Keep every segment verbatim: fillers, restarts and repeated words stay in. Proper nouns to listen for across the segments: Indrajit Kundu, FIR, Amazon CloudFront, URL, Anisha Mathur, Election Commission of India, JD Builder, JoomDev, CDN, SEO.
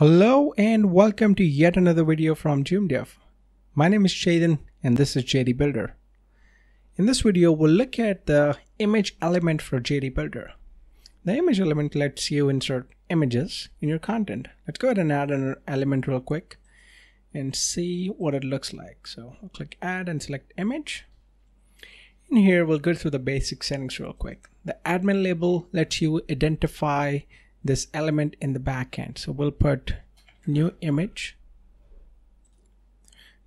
Hello and welcome to yet another video from JoomDev. My name is Chetan and this is J D Builder. In this video, we'll look at the image element for J D Builder. The image element lets you insert images in your content. Let's go ahead and add an element real quick and see what it looks like. So I'll click add and select image. In here, we'll go through the basic settings real quick. The admin label lets you identify this element in the backend. So we'll put new image.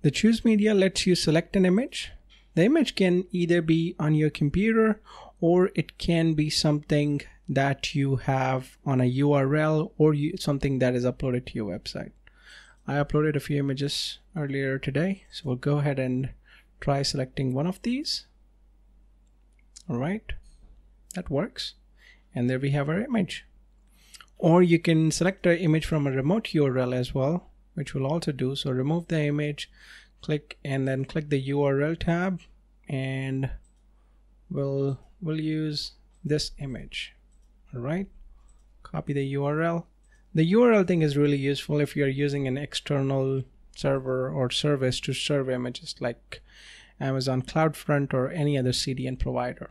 The choose media lets you select an image. The image can either be on your computer or it can be something that you have on a U R L or you, something that is uploaded to your website. I uploaded a few images earlier today. So we'll go ahead and try selecting one of these. All right, that works. And there we have our image. Or you can select an image from a remote U R L as well, which we'll also do. So remove the image, click and then click the U R L tab, and we'll, we'll use this image. All right, copy the U R L. The U R L thing is really useful if you're using an external server or service to serve images like Amazon CloudFront or any other C D N provider.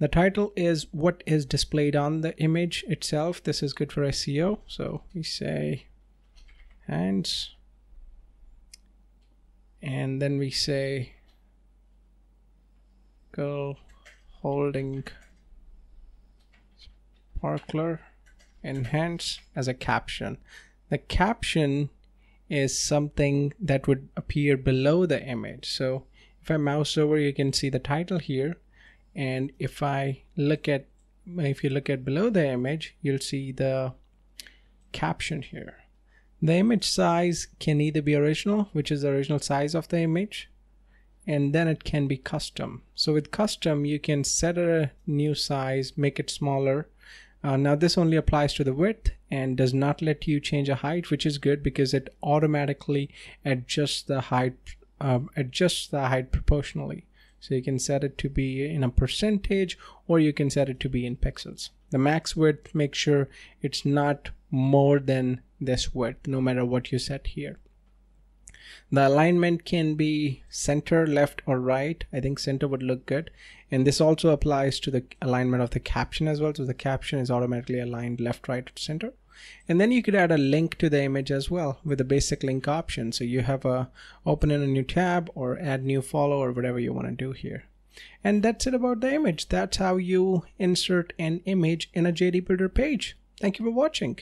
The title is what is displayed on the image itself. This is good for S E O. So we say hands, and then we say girl holding sparkler in hands as a caption. The caption is something that would appear below the image. So if I mouse over, you can see the title here. And if I look at, if you look at below the image, you'll see the caption here. The image size can either be original, which is the original size of the image, and then it can be custom. So with custom, you can set a new size, make it smaller. Uh, now this only applies to the width and does not let you change a height, which is good because it automatically adjusts the height, um, adjusts the height proportionally. So you can set it to be in a percentage or you can set it to be in pixels. The max width, make sure it's not more than this width, no matter what you set here. The alignment can be center, left or right. I think center would look good. And this also applies to the alignment of the caption as well. So the caption is automatically aligned left, right, center. And then you could add a link to the image as well with the basic link option. So you have a open in a new tab or add new follow or whatever you want to do here. And that's it about the image. That's how you insert an image in a J D Builder page. Thank you for watching.